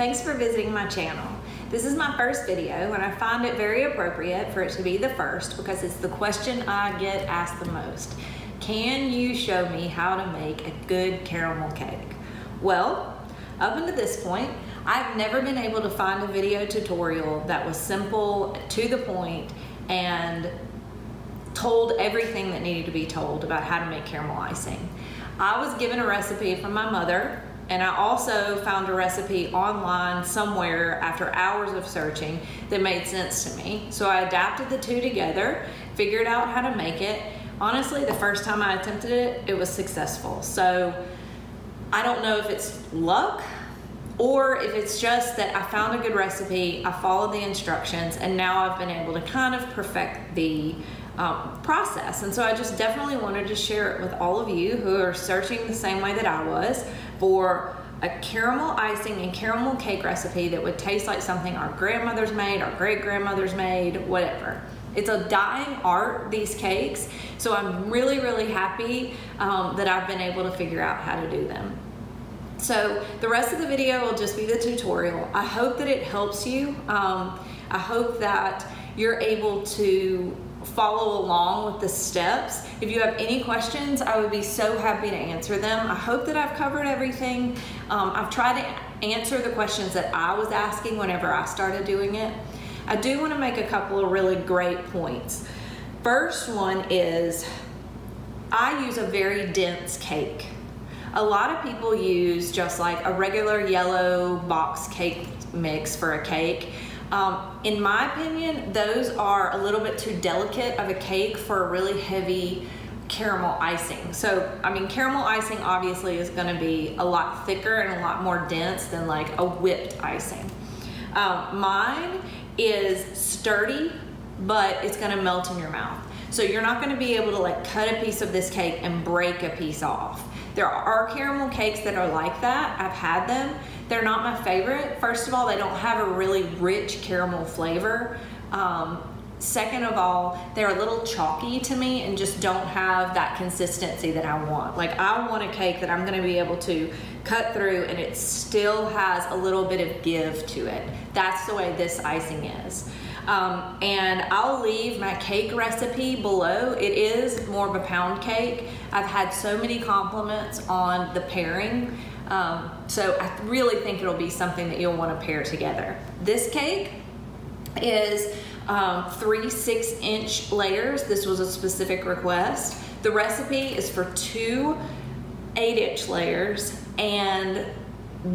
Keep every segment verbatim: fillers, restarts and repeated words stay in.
Thanks for visiting my channel. This is my first video, and I find it very appropriate for it to be the first because it's the question I get asked the most. Can you show me how to make a good caramel cake? Well, up until this point, I've never been able to find a video tutorial that was simple, to the point, and told everything that needed to be told about how to make caramel icing. I was given a recipe from my mother, and I also found a recipe online somewhere after hours of searching that made sense to me. So I adapted the two together, figured out how to make it. Honestly, the first time I attempted it, it was successful. So I don't know if it's luck, or if it's just that I found a good recipe, I followed the instructions, and now I've been able to kind of perfect the um, process. And so I just definitely wanted to share it with all of you who are searching the same way that I was for a caramel icing and caramel cake recipe that would taste like something our grandmothers made, our great-grandmothers made, whatever. It's a dying art, these cakes, so I'm really, really happy um, that I've been able to figure out how to do them. So the rest of the video will just be the tutorial. I hope that it helps you. Um, I hope that you're able to follow along with the steps. If you have any questions, I would be so happy to answer them. I hope that I've covered everything. Um, I've tried to answer the questions that I was asking whenever I started doing it. I do want to make a couple of really great points. First one is, I use a very dense cake. A lot of people use just like a regular yellow box cake mix for a cake. Um, in my opinion, those are a little bit too delicate of a cake for a really heavy caramel icing. So, I mean, caramel icing obviously is going to be a lot thicker and a lot more dense than like a whipped icing. Um, mine is sturdy, but it's going to melt in your mouth. So you're not going to be able to like cut a piece of this cake and break a piece off. There are caramel cakes that are like that. I've had them. They're not my favorite. First of all, they don't have a really rich caramel flavor. Um, second of all, they're a little chalky to me and just don't have that consistency that I want. Like, I want a cake that I'm going to be able to cut through and it still has a little bit of give to it. That's the way this icing is. Um, and I'll leave my cake recipe below. It is more of a pound cake. I've had so many compliments on the pairing. Um, so I really think it'll be something that you'll want to pair together. This cake is um, three six inch layers. This was a specific request. The recipe is for two eight inch layers, and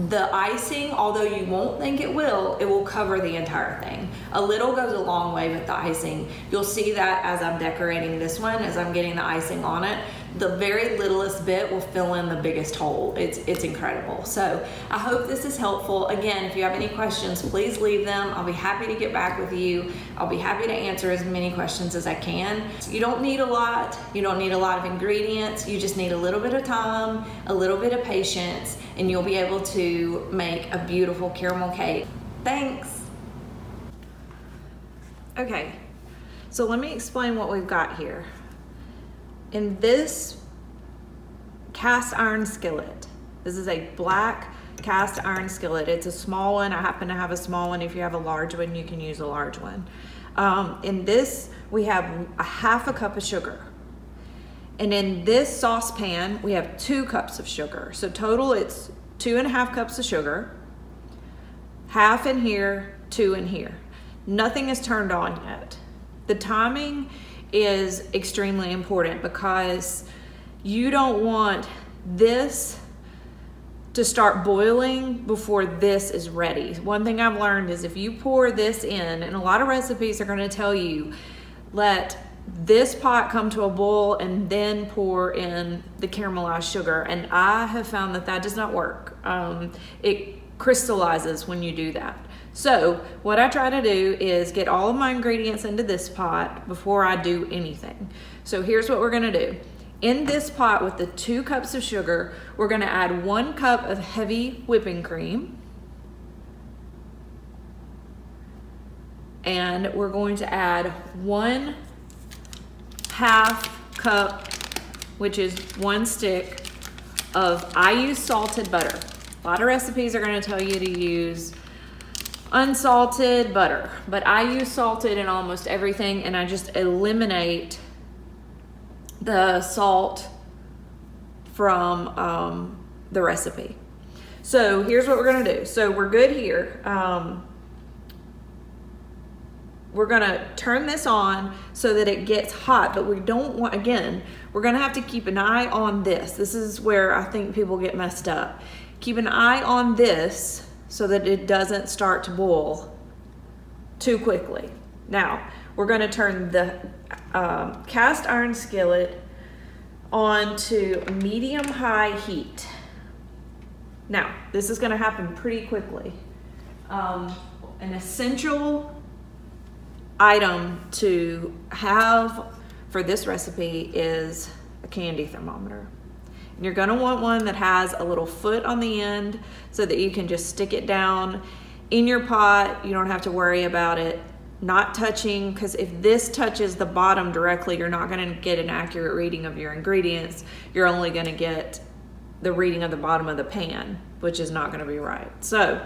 the icing, although you won't think it will, it will cover the entire thing. A little goes a long way with the icing. You'll see that as I'm decorating this one, as I'm getting the icing on it, the very littlest bit will fill in the biggest hole. It's, it's incredible. So I hope this is helpful. Again, if you have any questions, please leave them. I'll be happy to get back with you. I'll be happy to answer as many questions as I can. You don't need a lot. You don't need a lot of ingredients. You just need a little bit of time, a little bit of patience, and you'll be able to to make a beautiful caramel cake. Thanks. Okay, so let me explain what we've got here. In this cast iron skillet, this is a black cast iron skillet. It's a small one. I happen to have a small one. If you have a large one, you can use a large one. Um, in this, we have a half a cup of sugar. And in this saucepan, we have two cups of sugar. So total, it's two and a half cups of sugar, half in here, two in here. Nothing is turned on yet. The timing is extremely important because you don't want this to start boiling before this is ready. One thing I've learned is if you pour this in, and a lot of recipes are going to tell you, let this pot come to a boil and then pour in the caramelized sugar, and I have found that that does not work. Um, it crystallizes when you do that. So what I try to do is get all of my ingredients into this pot before I do anything. So here's what we're gonna do. In this pot with the two cups of sugar, we're gonna add one cup of heavy whipping cream, and we're going to add one half cup, which is one stick, of I use salted butter. A lot of recipes are going to tell you to use unsalted butter, but I use salted in almost everything, and I just eliminate the salt from um, the recipe. So here's what we're going to do. So we're good here. Um, we're going to turn this on so that it gets hot, but we don't want, again, we're going to have to keep an eye on this. This is where I think people get messed up. Keep an eye on this so that it doesn't start to boil too quickly. Now, we're going to turn the um, cast iron skillet on to medium-high heat. Now, this is going to happen pretty quickly. Um, an essential item to have for this recipe is a candy thermometer. And you're going to want one that has a little foot on the end so that you can just stick it down in your pot. You don't have to worry about it not touching, because if this touches the bottom directly, you're not going to get an accurate reading of your ingredients. You're only going to get the reading of the bottom of the pan, which is not going to be right. So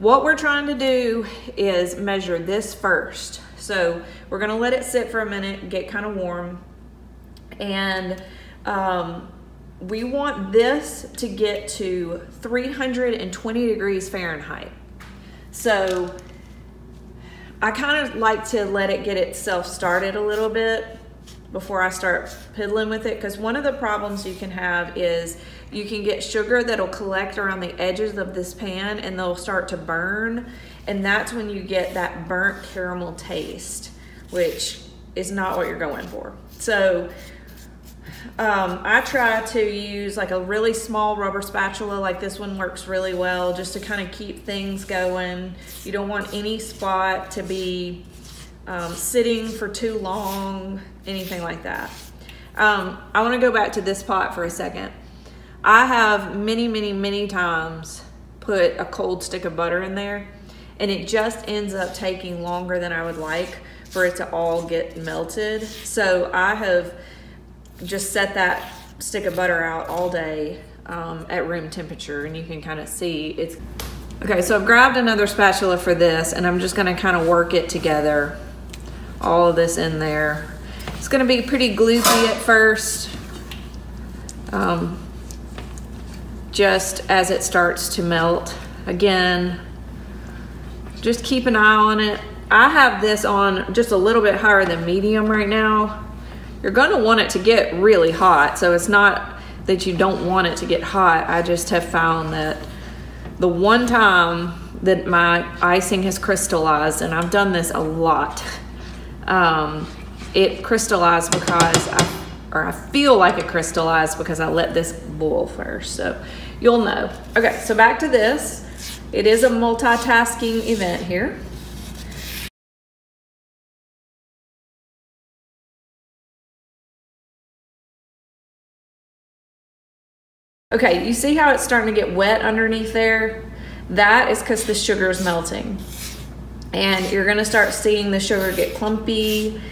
what we're trying to do is measure this first. So we're going to let it sit for a minute, get kind of warm, and um, we want this to get to three hundred twenty degrees Fahrenheit. So I kind of like to let it get itself started a little bit before I start piddling with it, because one of the problems you can have is you can get sugar that'll collect around the edges of this pan and they'll start to burn, and that's when you get that burnt caramel taste, which is not what you're going for. So Um, I try to use like a really small rubber spatula, like this one works really well, just to kind of keep things going. You don't want any spot to be um, sitting for too long, anything like that. Um, I want to go back to this pot for a second. I have many, many, many times put a cold stick of butter in there, and it just ends up taking longer than I would like for it to all get melted. So I have just set that stick of butter out all day um, at room temperature, and you can kind of see it's okay. So I've grabbed another spatula for this, and I'm just going to kind of work it together, all of this in there. It's going to be pretty gloopy at first, um, just as it starts to melt. Again, just keep an eye on it. I have this on just a little bit higher than medium right now. You're going to want it to get really hot, so it's not that you don't want it to get hot. I just have found that the one time that my icing has crystallized, and I've done this a lot, um, it crystallized because I, or I feel like it crystallized because I let this boil first, so you'll know. Okay, so back to this. It is a multitasking event here. Okay, you see how it's starting to get wet underneath there? That is because the sugar is melting. And you're gonna start seeing the sugar get clumpy,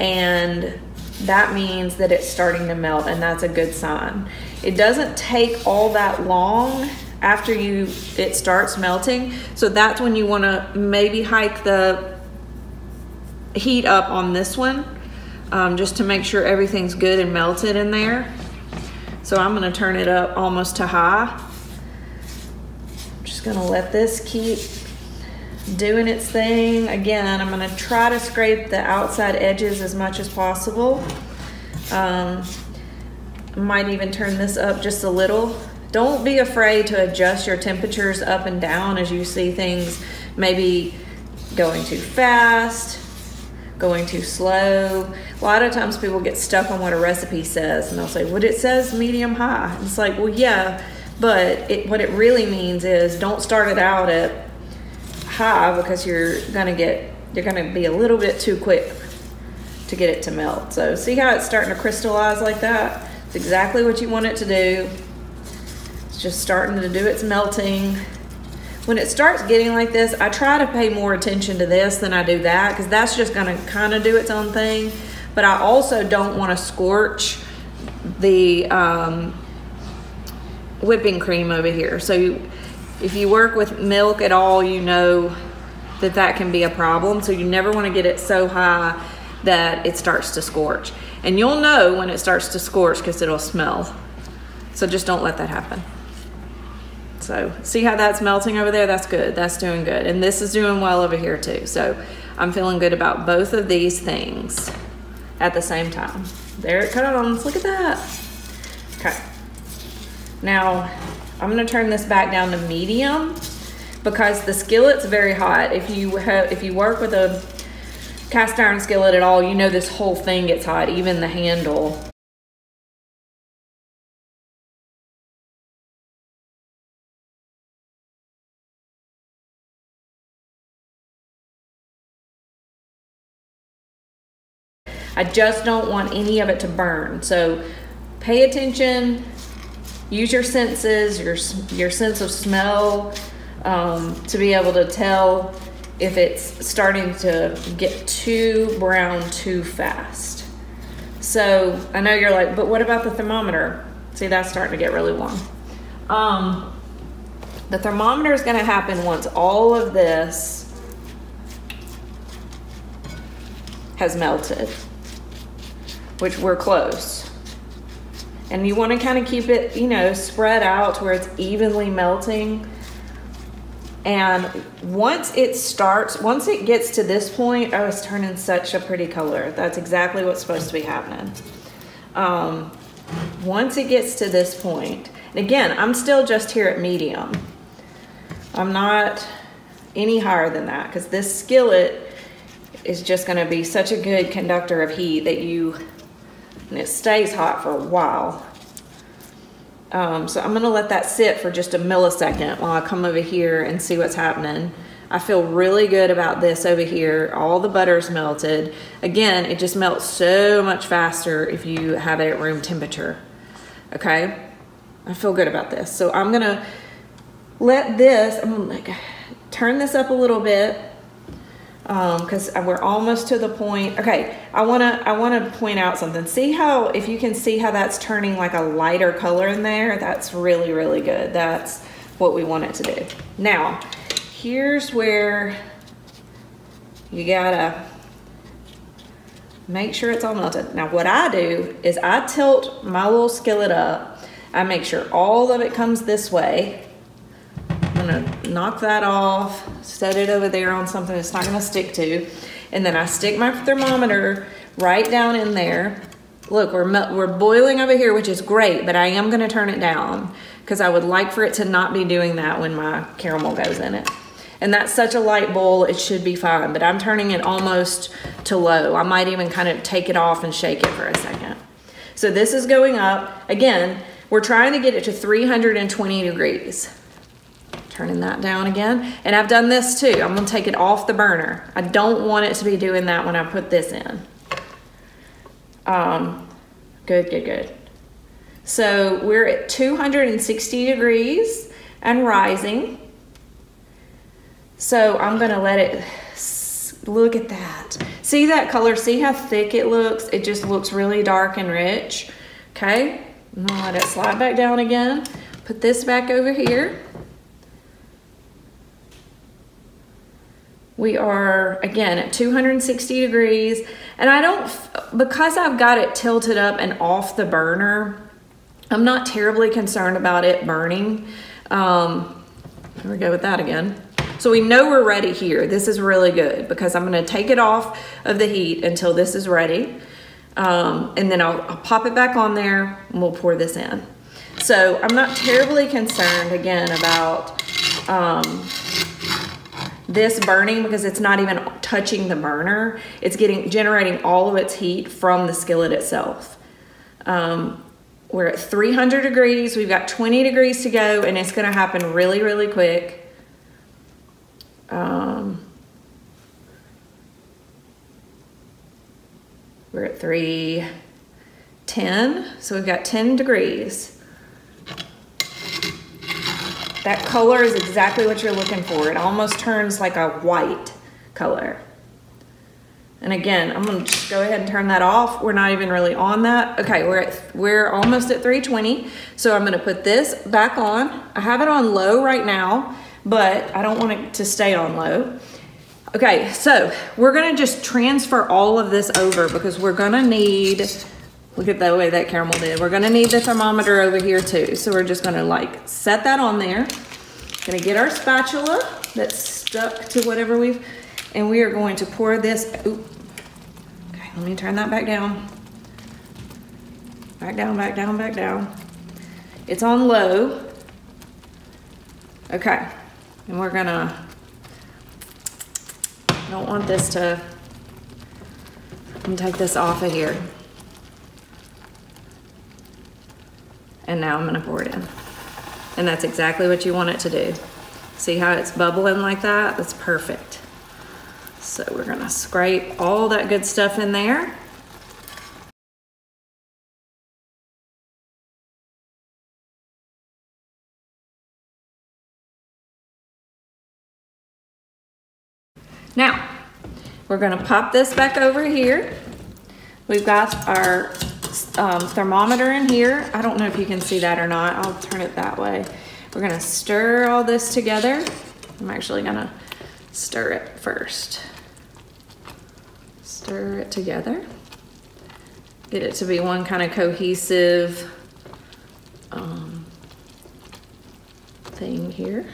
and that means that it's starting to melt, and that's a good sign. It doesn't take all that long after you it starts melting, so that's when you wanna maybe hike the heat up on this one, um, just to make sure everything's good and melted in there. So I'm gonna turn it up almost to high. I'm just gonna let this keep doing its thing. Again, I'm gonna try to scrape the outside edges as much as possible. Um, might even turn this up just a little. Don't be afraid to adjust your temperatures up and down as you see things maybe going too fast, going too slow. A lot of times people get stuck on what a recipe says, and they'll say, well, it says medium high. It's like, well, yeah, but it, what it really means is don't start it out at high, because you're gonna get, you're gonna be a little bit too quick to get it to melt. So see how it's starting to crystallize like that? It's exactly what you want it to do. It's just starting to do its melting. When it starts getting like this, I try to pay more attention to this than I do that, because that's just gonna kind of do its own thing. But I also don't want to scorch the um, whipping cream over here. So you, if you work with milk at all, you know that that can be a problem. So you never want to get it so high that it starts to scorch. And you'll know when it starts to scorch because it'll smell. So just don't let that happen. So see how that's melting over there? That's good. That's doing good. And this is doing well over here too. So I'm feeling good about both of these things at the same time. There it comes. Look at that. Okay. Now I'm going to turn this back down to medium because the skillet's very hot. If you have, if you work with a cast iron skillet at all, you know this whole thing gets hot, even the handle. I just don't want any of it to burn. So pay attention, use your senses, your, your sense of smell um, to be able to tell if it's starting to get too brown too fast. So I know you're like, but what about the thermometer? See, that's starting to get really warm. Um, the thermometer is gonna happen once all of this has melted, which we're close. And you want to kind of keep it, you know, spread out to where it's evenly melting. And once it starts, once it gets to this point, oh, it's turning such a pretty color. That's exactly what's supposed to be happening. Um, once it gets to this point, and again, I'm still just here at medium. I'm not any higher than that because this skillet is just going to be such a good conductor of heat that you, and it stays hot for a while. Um, so I'm gonna let that sit for just a millisecond while I come over here and see what's happening. I feel really good about this over here. All the butter's melted. Again, it just melts so much faster if you have it at room temperature, okay? I feel good about this. So I'm gonna let this, I'm gonna turn this up a little bit because um, we're almost to the point. Okay, I wanna I wanna point out something. See how, if you can see how that's turning like a lighter color in there, that's really, really good. That's what we want it to do. Now, here's where you gotta make sure it's all melted. Now what I do is I tilt my little skillet up. I make sure all of it comes this way. I'm gonna knock that off, set it over there on something it's not gonna stick to, and then I stick my thermometer right down in there. Look, we're, we're boiling over here, which is great, but I am gonna turn it down because I would like for it to not be doing that when my caramel goes in it. And that's such a light bowl, it should be fine, but I'm turning it almost to low. I might even kind of take it off and shake it for a second. So this is going up. Again, we're trying to get it to three hundred twenty degrees. Turning that down again. And I've done this too. I'm gonna take it off the burner. I don't want it to be doing that when I put this in. Um, good, good, good. So we're at two hundred sixty degrees and rising. So I'm gonna let it, look at that. See that color, see how thick it looks? It just looks really dark and rich. Okay, I'm gonna let it slide back down again. Put this back over here. We are, again, at two hundred sixty degrees, and I don't, because I've got it tilted up and off the burner, I'm not terribly concerned about it burning. Um, here we go with that again. So we know we're ready here. This is really good because I'm gonna take it off of the heat until this is ready, um, and then I'll, I'll pop it back on there and we'll pour this in. So I'm not terribly concerned, again, about, um, this burning because it's not even touching the burner. It's getting generating all of its heat from the skillet itself. Um, we're at three hundred degrees. We've got twenty degrees to go, and it's going to happen really, really quick. Um, we're at three ten, so we've got ten degrees. That color is exactly what you're looking for. It almost turns like a white color. And again, I'm gonna just go ahead and turn that off. We're not even really on that. Okay, we're at, we're almost at three twenty. So I'm gonna put this back on. I have it on low right now, but I don't want it to stay on low. Okay, so we're gonna just transfer all of this over because we're gonna need, look at the way that caramel did. We're gonna need the thermometer over here too. So we're just gonna like set that on there. Gonna get our spatula that's stuck to whatever we've, and we are going to pour this, ooh. Okay, let me turn that back down. Back down, back down, back down. It's on low. Okay, and we're gonna, don't want this to, I'm gonna take this off of here. And now I'm gonna pour it in. And that's exactly what you want it to do. See how it's bubbling like that? That's perfect. So we're gonna scrape all that good stuff in there. Now, we're gonna pop this back over here. We've got our um, thermometer in here. I don't know if you can see that or not. I'll turn it that way. We're gonna stir all this together. I'm actually gonna stir it first. Stir it together. Get it to be one kind of cohesive um, thing here.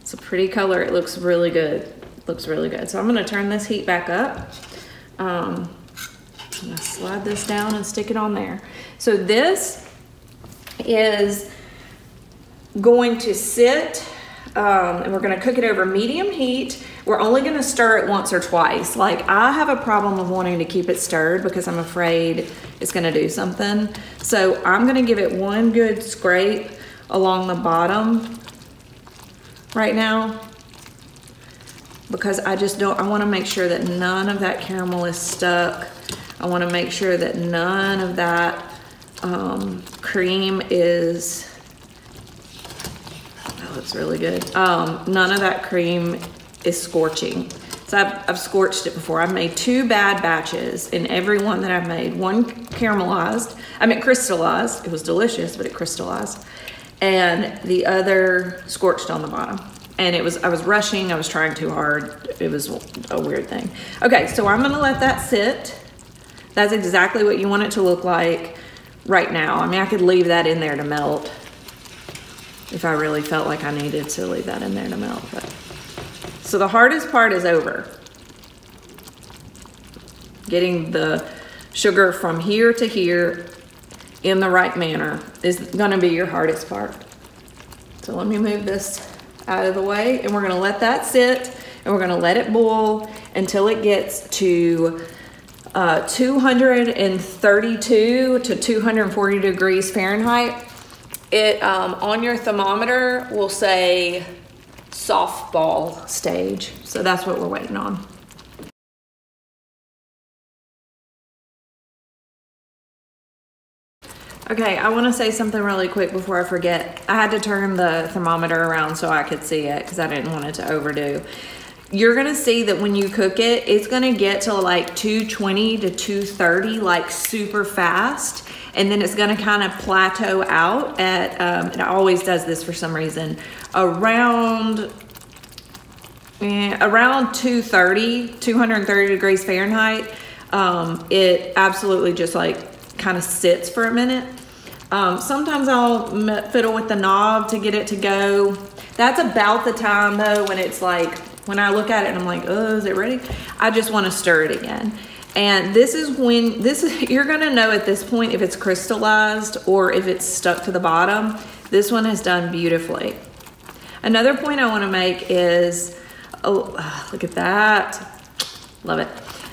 It's a pretty color. It looks really good. It looks really good. So I'm gonna turn this heat back up. Um, I'm gonna slide this down and stick it on there. So this is going to sit um, and we're gonna cook it over medium heat. We're only gonna stir it once or twice. Like I have a problem of wanting to keep it stirred because I'm afraid it's gonna do something. So I'm gonna give it one good scrape along the bottom right now because I just don't, I wanna make sure that none of that caramel is stuck. I wanna make sure that none of that um, cream is, looks really good. Um, none of that cream is scorching. So I've, I've scorched it before. I've made two bad batches in every one that I've made. One caramelized, I mean crystallized. It was delicious, but it crystallized. And the other scorched on the bottom. And it was, I was rushing, I was trying too hard. It was a weird thing. Okay, so I'm gonna let that sit. That's exactly what you want it to look like right now. I mean, I could leave that in there to melt if I really felt like I needed to leave that in there to melt. But. So the hardest part is over. Getting the sugar from here to here in the right manner is gonna be your hardest part. So let me move this out of the way and we're gonna let that sit and we're gonna let it boil until it gets to uh, two thirty-two to two forty degrees Fahrenheit. It, um, on your thermometer, will say softball stage. So that's what we're waiting on. Okay, I wanna say something really quick before I forget. I had to turn the thermometer around so I could see it because I didn't want it to overdo. You're gonna see that when you cook it, it's gonna get to like two twenty to two thirty, like super fast. And then it's gonna kind of plateau out at, um, and it always does this for some reason, around, eh, around two thirty, two thirty degrees Fahrenheit. Um, it absolutely just like kind of sits for a minute. Um, sometimes I'll fiddle with the knob to get it to go. That's about the time though when it's like, when I look at it and I'm like, oh, is it ready? I just wanna stir it again. And this is when, this is, you're gonna know at this point if it's crystallized or if it's stuck to the bottom. This one has done beautifully. Another point I wanna make is, oh, look at that, love it.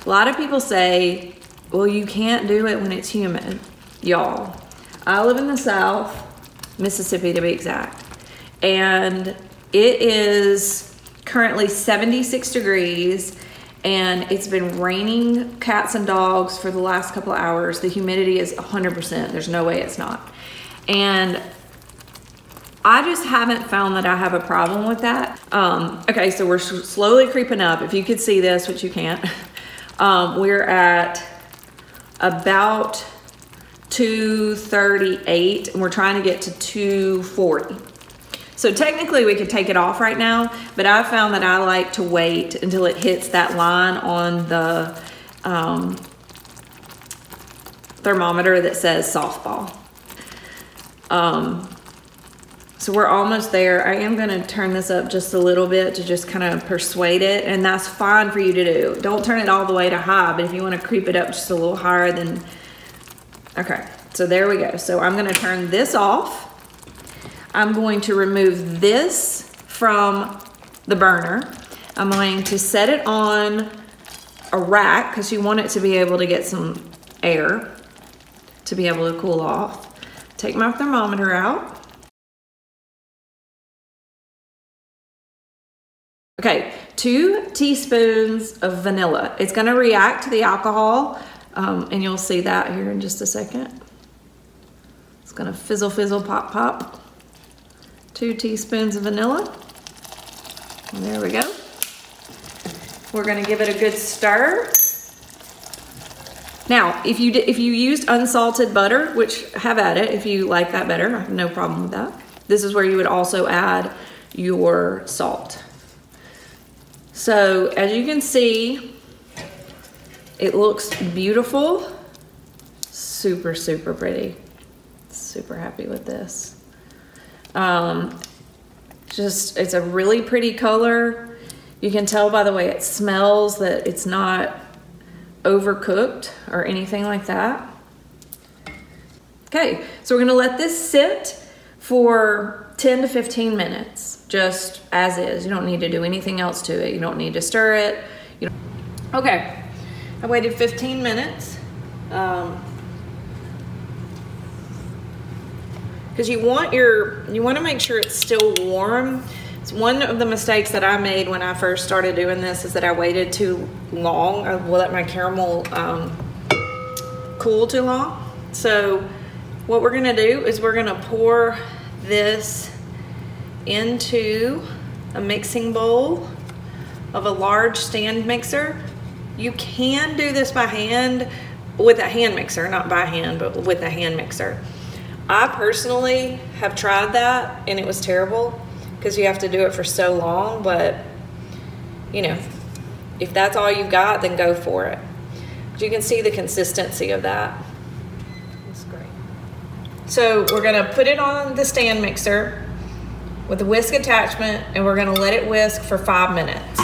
A lot of people say, well, you can't do it when it's humid. Y'all, I live in the South, Mississippi to be exact, and it is currently seventy-six degrees. And it's been raining cats and dogs for the last couple of hours. The humidity is one hundred percent. There's no way it's not. And I just haven't found that I have a problem with that. Um, okay, so we're slowly creeping up. If you could see this, which you can't, um, we're at about two thirty-eight and we're trying to get to two forty. So technically we could take it off right now, but I found that I like to wait until it hits that line on the um, thermometer that says softball. Um, So we're almost there. I am gonna turn this up just a little bit to just kind of persuade it, and that's fine for you to do. Don't turn it all the way to high, but if you wanna creep it up just a little higher, then, okay, so there we go. So I'm gonna turn this off. I'm going to remove this from the burner. I'm going to set it on a rack because you want it to be able to get some air to be able to cool off. Take my thermometer out. Okay, two teaspoons of vanilla. It's gonna react to the alcohol, um, and you'll see that here in just a second. It's gonna fizzle, fizzle, pop, pop. Two teaspoons of vanilla. And there we go. We're gonna give it a good stir. Now, if you, did, if you used unsalted butter, which have at it, if you like that better, I have no problem with that. This is where you would also add your salt. So as you can see, it looks beautiful. Super, super pretty. Super happy with this. Um, just, it's a really pretty color. You can tell by the way it smells that it's not overcooked or anything like that. Okay, so we're gonna let this sit for ten to fifteen minutes, just as is. You don't need to do anything else to it. You don't need to stir it. You don't... Okay, I waited fifteen minutes. Um, Cause you want your, you wanna make sure it's still warm. It's one of the mistakes that I made when I first started doing this is that I waited too long. I let my caramel um, cool too long. So what we're gonna do is we're gonna pour this into a mixing bowl of a large stand mixer. You can do this by hand with a hand mixer, not by hand, but with a hand mixer. I personally have tried that and it was terrible because you have to do it for so long, but you know, if that's all you've got, then go for it. But you can see the consistency of that. So we're gonna put it on the stand mixer with the whisk attachment, and we're gonna let it whisk for five minutes.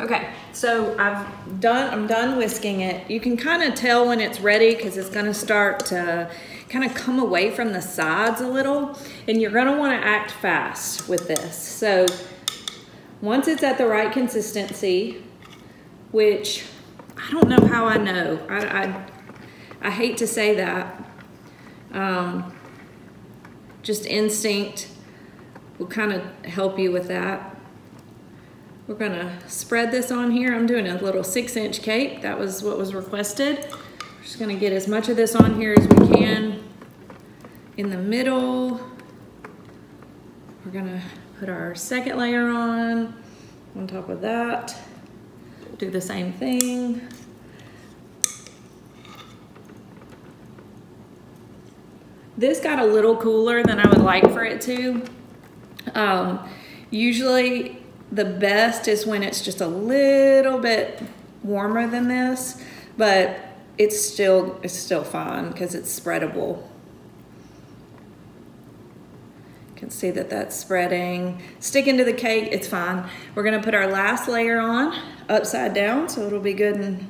Okay, so I've done, I'm done whisking it. You can kind of tell when it's ready because it's gonna start to kind of come away from the sides a little, and you're gonna wanna act fast with this. So once it's at the right consistency, which I don't know how I know, I, I I hate to say that, um, just instinct will kind of help you with that. We're gonna spread this on here. I'm doing a little six inch cake. That was what was requested. We're just gonna get as much of this on here as we can. In the middle, we're gonna put our second layer on, on top of that. Do the same thing. This got a little cooler than I would like for it to. Um, usually the best is when it's just a little bit warmer than this, but it's still, it's still fine because it's spreadable. You can see that that's spreading. Sticking to the cake, it's fine. We're gonna put our last layer on upside down, so it'll be good and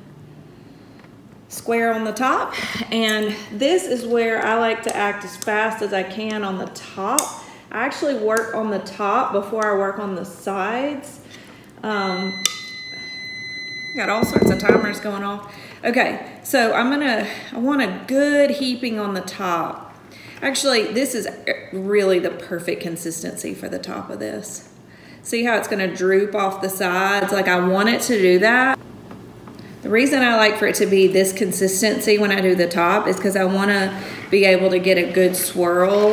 square on the top. And this is where I like to act as fast as I can on the top. I actually work on the top before I work on the sides. Um, got all sorts of timers going off. Okay, so I'm gonna, I want a good heaping on the top. Actually, this is really the perfect consistency for the top of this. See how it's gonna droop off the sides? Like I want it to do that. The reason I like for it to be this consistency when I do the top is because I want to be able to get a good swirl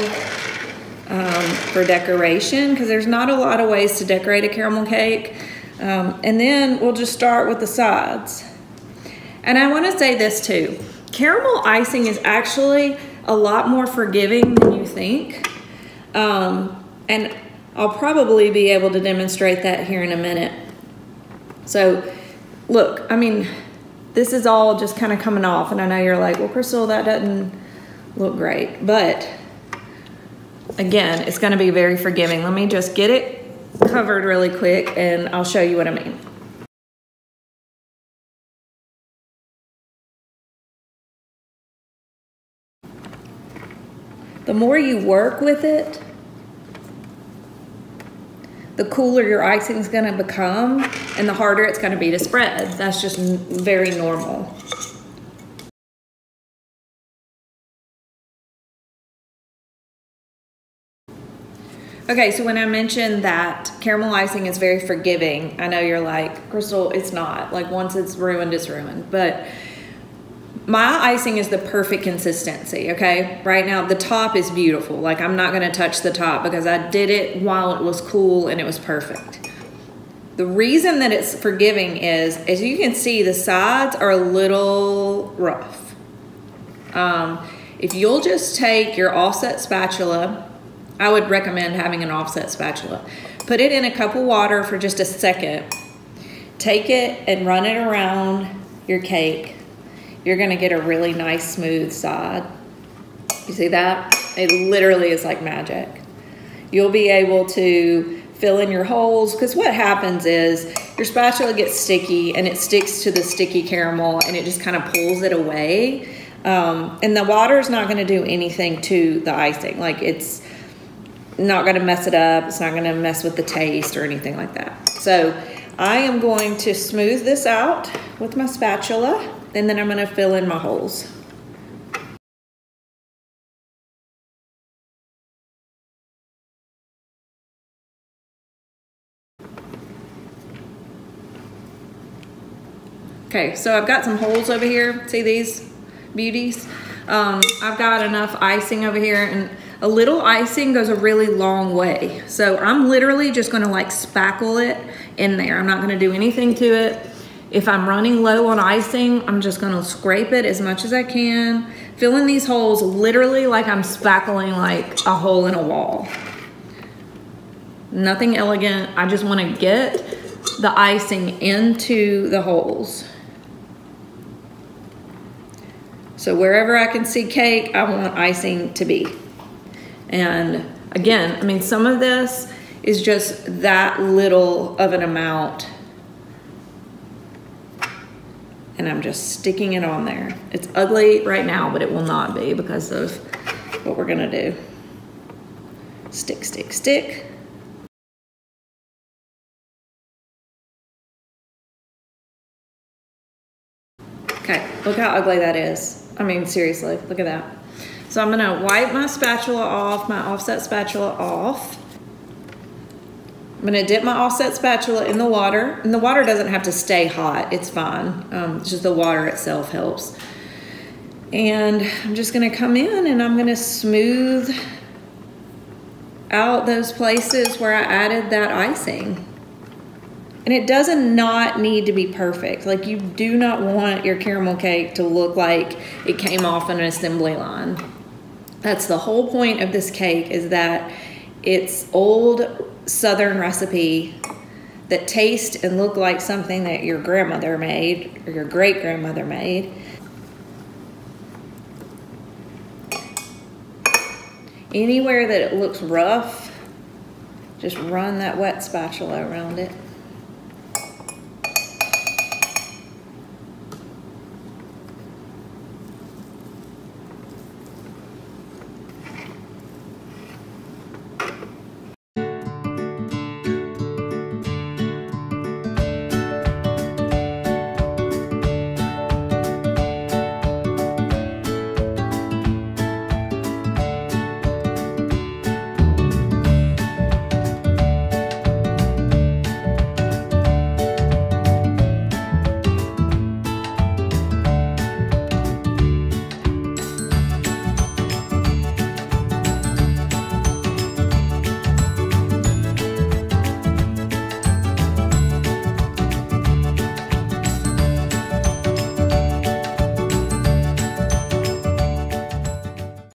um, for decoration, because there's not a lot of ways to decorate a caramel cake. Um, and then we'll just start with the sides. And I want to say this too. Caramel icing is actually a lot more forgiving than you think. Um, and I'll probably be able to demonstrate that here in a minute. So, look, I mean, this is all just kind of coming off, and I know you're like, well, Crystal, that doesn't look great. But again, it's gonna be very forgiving. Let me just get it covered really quick and I'll show you what I mean. The more you work with it, the cooler your icing is gonna become and the harder it's gonna be to spread. That's just very normal. Okay, so when I mentioned that caramel icing is very forgiving, I know you're like, Crystal, it's not. Like, once it's ruined, it's ruined. But my icing is the perfect consistency, okay? Right now, the top is beautiful. Like, I'm not gonna touch the top because I did it while it was cool and it was perfect. The reason that it's forgiving is, as you can see, the sides are a little rough. Um, if you'll just take your offset spatula, I would recommend having an offset spatula. Put it in a cup of water for just a second. Take it and run it around your cake. You're gonna get a really nice smooth side. You see that? It literally is like magic. You'll be able to fill in your holes, because what happens is your spatula gets sticky and it sticks to the sticky caramel and it just kind of pulls it away. Um, and the water is not gonna do anything to the icing. Like, it's not gonna mess it up. It's not gonna mess with the taste or anything like that. So I am going to smooth this out with my spatula, and then I'm gonna fill in my holes. Okay, so I've got some holes over here. See these beauties? Um, I've got enough icing over here, and a little icing goes a really long way. So I'm literally just gonna like spackle it in there. I'm not gonna do anything to it. If I'm running low on icing, I'm just gonna scrape it as much as I can. Fill in these holes literally like I'm spackling like a hole in a wall. Nothing elegant. I just wanna get the icing into the holes. So wherever I can see cake, I want icing to be. And again, I mean, some of this is just that little of an amount, and I'm just sticking it on there. It's ugly right now, but it will not be because of what we're gonna do. Stick, stick, stick. Okay, look how ugly that is. I mean, seriously, look at that. So I'm gonna wipe my spatula off, my offset spatula off. I'm gonna dip my offset spatula in the water, and the water doesn't have to stay hot, it's fine. Um, it's just the water itself helps. And I'm just gonna come in and I'm gonna smooth out those places where I added that icing. And it doesn't not need to be perfect. Like, you do not want your caramel cake to look like it came off an assembly line. That's the whole point of this cake, is that it's old Southern recipe that taste and look like something that your grandmother made or your great-grandmother made. Anywhere that it looks rough, just run that wet spatula around it.